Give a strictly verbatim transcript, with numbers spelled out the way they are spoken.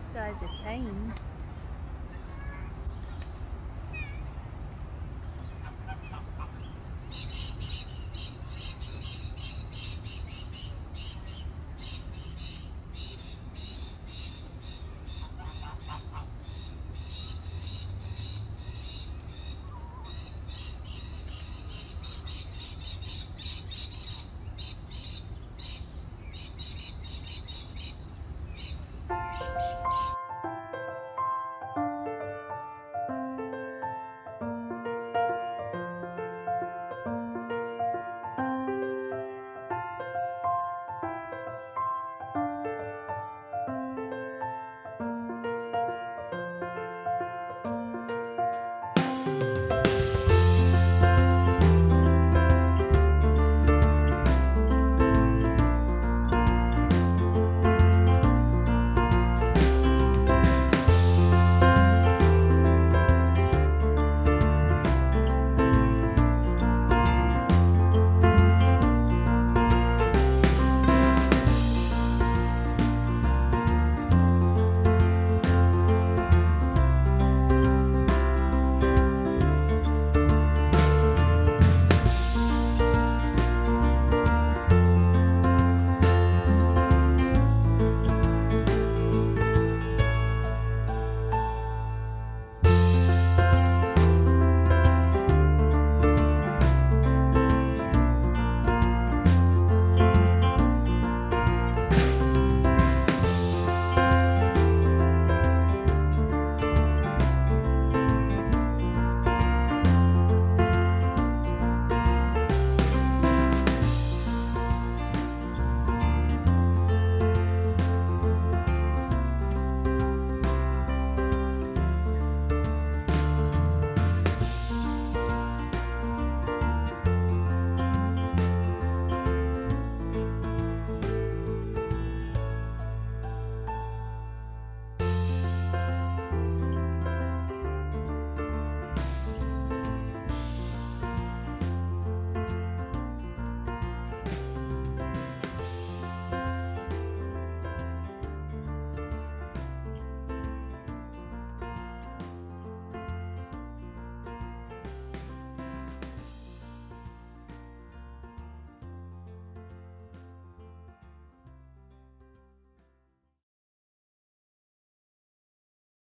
these guys are tame.